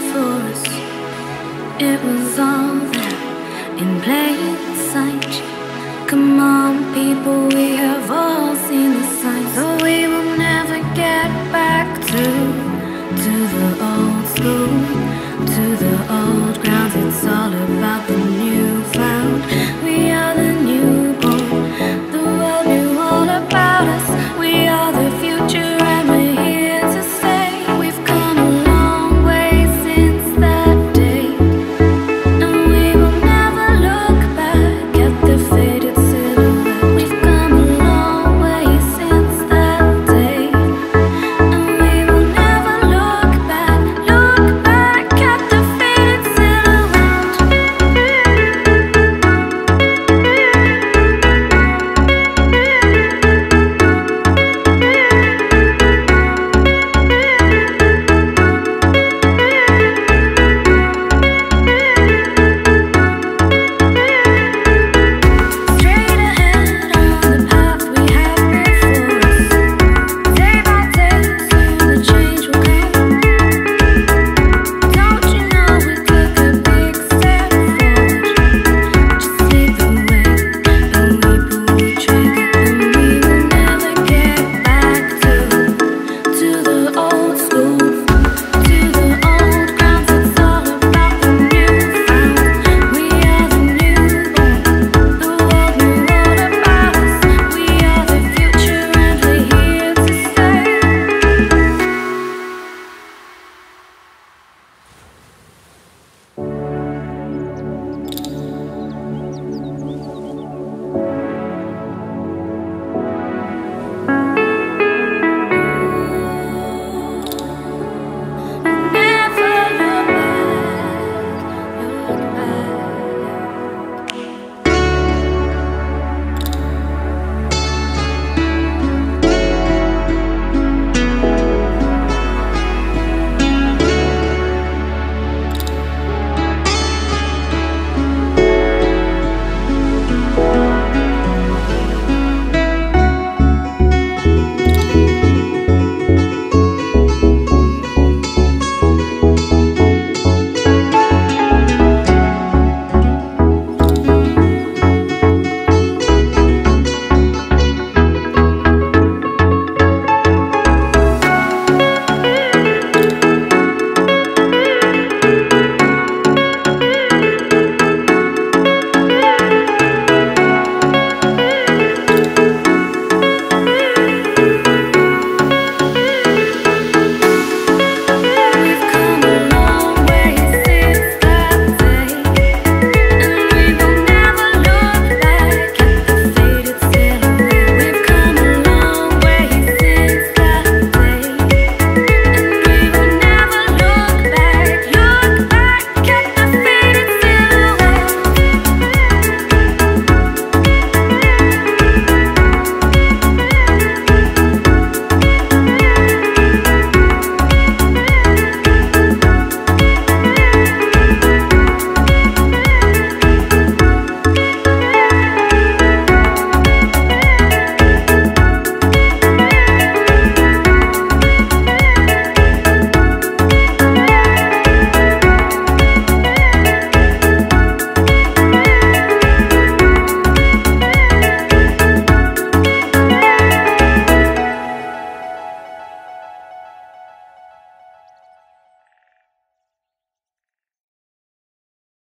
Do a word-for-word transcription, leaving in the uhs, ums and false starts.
force. It was all there in plain sight. Come on, people, we have all